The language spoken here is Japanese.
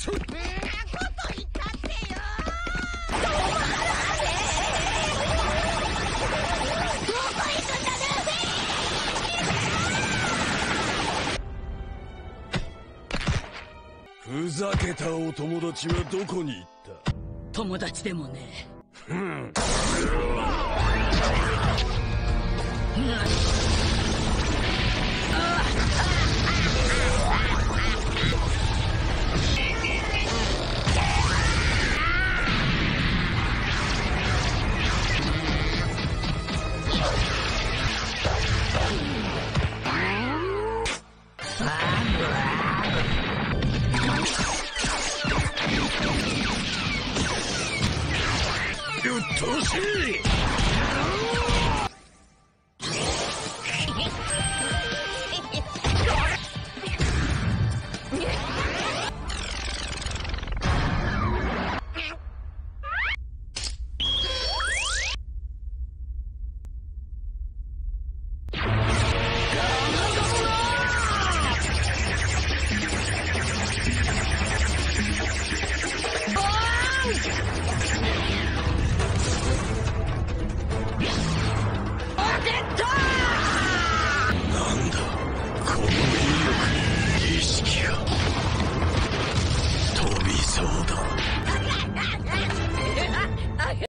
そんなこと言ったってよ。止まらねえ。どこ行くんだルフィ。ふざけたお友達はどこに行った？友達でもねえ。うっとうしい。